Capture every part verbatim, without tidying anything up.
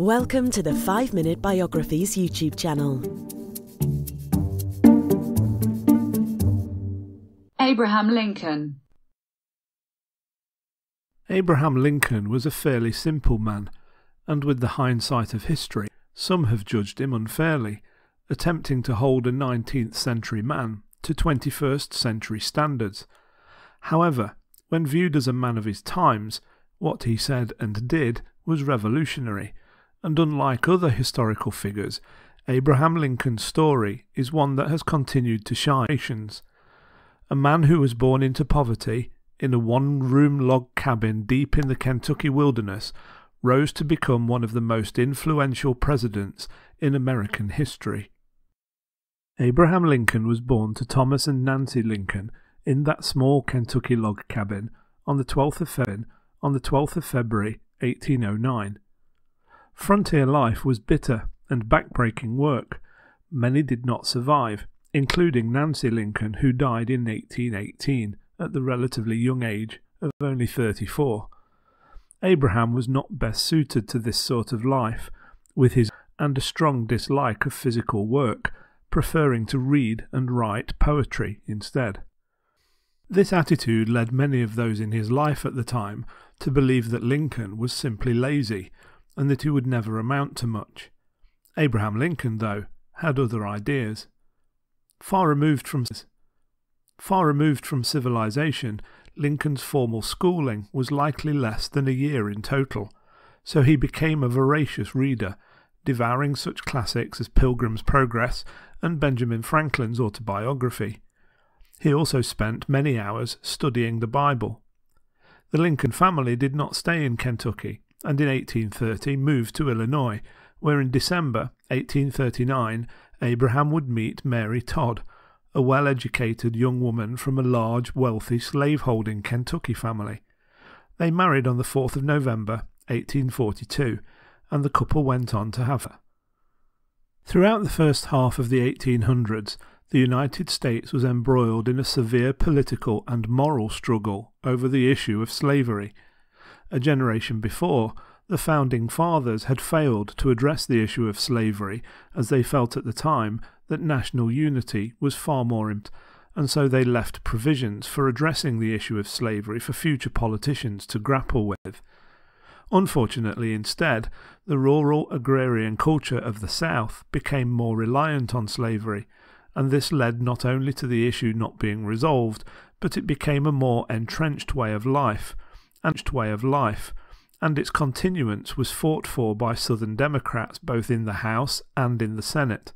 Welcome to the five minute Biographies YouTube channel. Abraham Lincoln. Abraham Lincoln was a fairly simple man, and with the hindsight of history, some have judged him unfairly, attempting to hold a nineteenth century man to twenty-first century standards. However, when viewed as a man of his times, what he said and did was revolutionary, and unlike other historical figures, Abraham Lincoln's story is one that has continued to shine. A man who was born into poverty, in a one-room log cabin deep in the Kentucky wilderness, rose to become one of the most influential presidents in American history. Abraham Lincoln was born to Thomas and Nancy Lincoln in that small Kentucky log cabin on the twelfth of February, eighteen oh nine. Frontier life was bitter and backbreaking work. Many did not survive, including Nancy Lincoln, who died in eighteen eighteen at the relatively young age of only thirty-four. Abraham was not best suited to this sort of life, with his and a strong dislike of physical work, preferring to read and write poetry instead. This attitude led many of those in his life at the time to believe that Lincoln was simply lazy and that he would never amount to much. Abraham Lincoln, though, had other ideas. Far removed from Far removed from civilization, Lincoln's formal schooling was likely less than a year in total, so he became a voracious reader, devouring such classics as Pilgrim's Progress and Benjamin Franklin's autobiography. He also spent many hours studying the Bible. The Lincoln family did not stay in Kentucky, and in eighteen thirty moved to Illinois, where in December eighteen thirty-nine Abraham would meet Mary Todd, a well-educated young woman from a large, wealthy, slaveholding Kentucky family. They married on the fourth of November eighteen forty-two, and the couple went on to have her. Throughout the first half of the eighteen hundreds, the United States was embroiled in a severe political and moral struggle over the issue of slavery. A generation before, the Founding Fathers had failed to address the issue of slavery, as they felt at the time that national unity was far more important, and so they left provisions for addressing the issue of slavery for future politicians to grapple with. Unfortunately, instead, the rural agrarian culture of the South became more reliant on slavery, and this led not only to the issue not being resolved, but it became a more entrenched way of life, entrenched way of life, and its continuance was fought for by Southern Democrats both in the House and in the Senate.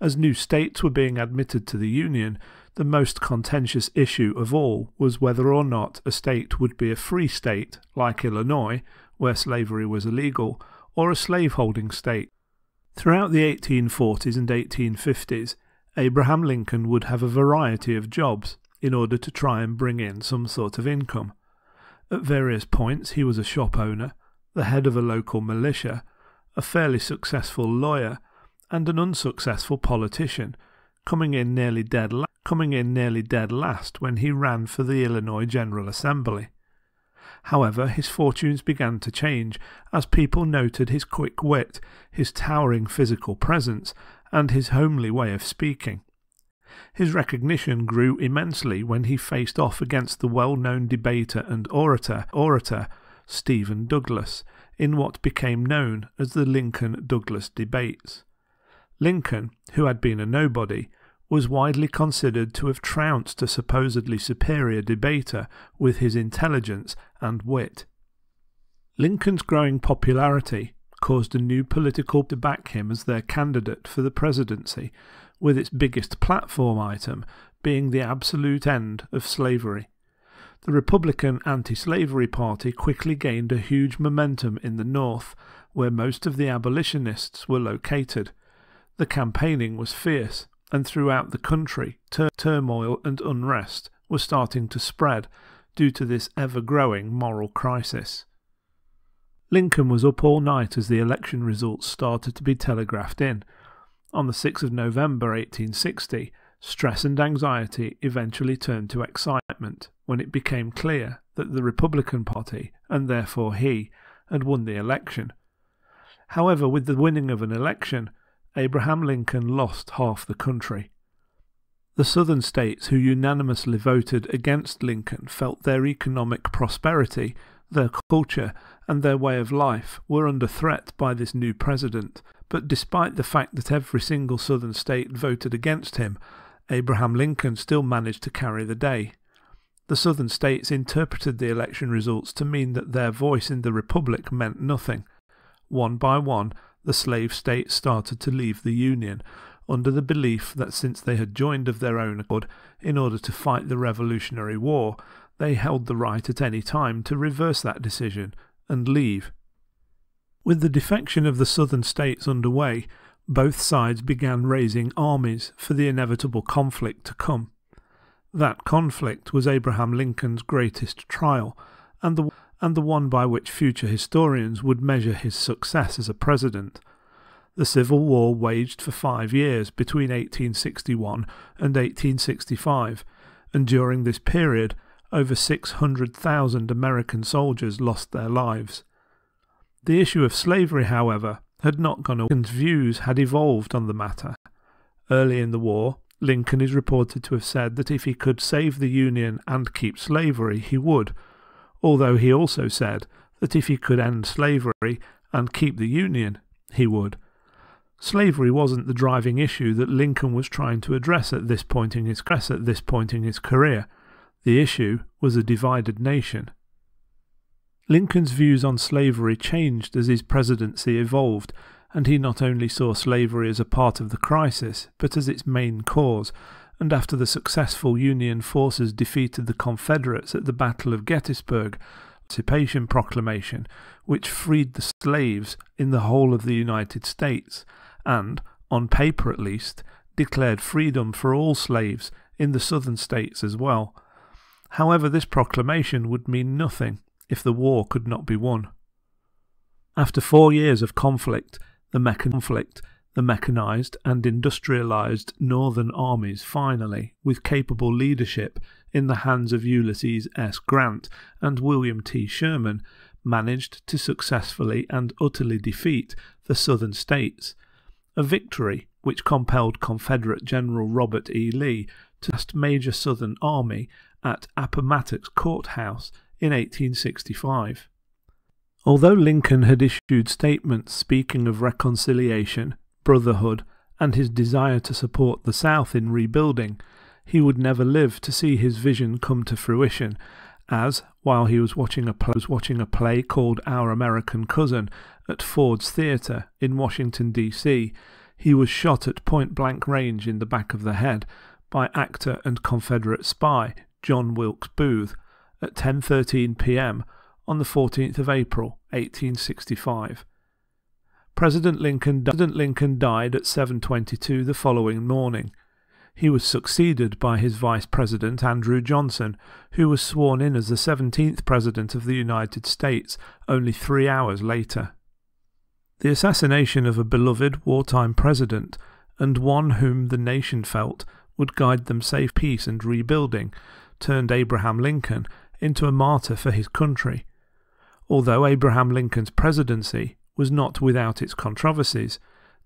As new states were being admitted to the Union, the most contentious issue of all was whether or not a state would be a free state, like Illinois, where slavery was illegal, or a slaveholding state. Throughout the eighteen forties and eighteen fifties, Abraham Lincoln would have a variety of jobs in order to try and bring in some sort of income. At various points he was a shop owner, the head of a local militia, a fairly successful lawyer, and an unsuccessful politician, coming in nearly dead la coming in nearly dead last when he ran for the Illinois General Assembly. However, his fortunes began to change as people noted his quick wit, his towering physical presence, and his homely way of speaking. His recognition grew immensely when he faced off against the well-known debater and orator, orator Stephen Douglas, in what became known as the Lincoln-Douglas debates. Lincoln, who had been a nobody, was widely considered to have trounced a supposedly superior debater with his intelligence and wit. Lincoln's growing popularity caused a new political to back him as their candidate for the presidency, with its biggest platform item being the absolute end of slavery. The Republican anti-slavery party quickly gained a huge momentum in the North, where most of the abolitionists were located. The campaigning was fierce, and throughout the country, tur turmoil and unrest were starting to spread due to this ever-growing moral crisis. Lincoln was up all night as the election results started to be telegraphed in. On the sixth of November eighteen sixty, stress and anxiety eventually turned to excitement when it became clear that the Republican Party, and therefore he, had won the election. However, with the winning of an election, Abraham Lincoln lost half the country. The Southern states who unanimously voted against Lincoln felt their economic prosperity, their culture, and their way of life were under threat by this new president, but despite the fact that every single Southern state voted against him, Abraham Lincoln still managed to carry the day. The Southern states interpreted the election results to mean that their voice in the Republic meant nothing. One by one, the slave states started to leave the Union, under the belief that since they had joined of their own accord in order to fight the Revolutionary War, they held the right at any time to reverse that decision and leave. With the defection of the Southern states underway, both sides began raising armies for the inevitable conflict to come. That conflict was Abraham Lincoln's greatest trial, and the and the one by which future historians would measure his success as a president. The Civil War waged for five years between eighteen sixty-one and eighteen sixty-five, and during this period over six hundred thousand American soldiers lost their lives. The issue of slavery, however, had not gone away, and views had evolved on the matter. Early in the war, Lincoln is reported to have said that if he could save the Union and keep slavery, he would, although he also said that if he could end slavery and keep the Union, he would. Slavery wasn't the driving issue that Lincoln was trying to address at this point in his, at this point in his career. The issue was a divided nation. Lincoln's views on slavery changed as his presidency evolved, and he not only saw slavery as a part of the crisis, but as its main cause, and after the successful Union forces defeated the Confederates at the Battle of Gettysburg, Emancipation Proclamation, which freed the slaves in the whole of the United States, and, on paper at least, declared freedom for all slaves in the Southern states as well. However, this proclamation would mean nothing if the war could not be won. After four years of conflict, the conflict, the mechanized and industrialized northern armies finally, with capable leadership in the hands of Ulysses S. Grant and William T. Sherman, managed to successfully and utterly defeat the Southern states, a victory which compelled Confederate General Robert E. Lee to last major Southern army at Appomattox Court House in eighteen sixty-five. Although Lincoln had issued statements speaking of reconciliation, brotherhood, and his desire to support the South in rebuilding, he would never live to see his vision come to fruition, as, while he was watching a play, was watching a play called Our American Cousin at Ford's Theatre in Washington, D C, he was shot at point-blank range in the back of the head by actor and Confederate spy John Wilkes Booth at ten thirteen p m on the fourteenth of April, eighteen sixty-five. President Lincoln, President Lincoln died at seven twenty-two the following morning. He was succeeded by his Vice President Andrew Johnson, who was sworn in as the seventeenth President of the United States only three hours later. The assassination of a beloved wartime president, and one whom the nation felt would guide them safe peace and rebuilding, turned Abraham Lincoln into a martyr for his country. Although Abraham Lincoln's presidency was not without its controversies,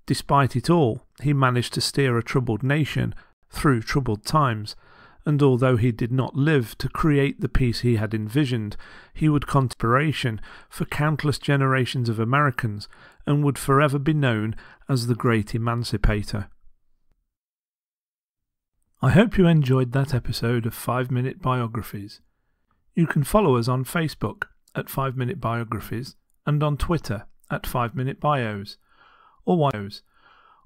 despite it all, he managed to steer a troubled nation through troubled times, and although he did not live to create the peace he had envisioned, he would constitute inspiration for countless generations of Americans and would forever be known as the Great Emancipator. I hope you enjoyed that episode of five minute Biographies. You can follow us on Facebook at five minute Biographies and on Twitter at five minute Bios, or why,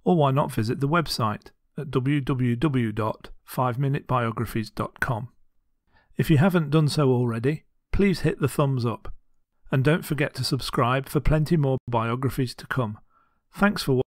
or why not visit the website at w w w dot five minute biographies dot com. If you haven't done so already, please hit the thumbs up, and don't forget to subscribe for plenty more biographies to come. Thanks for watching.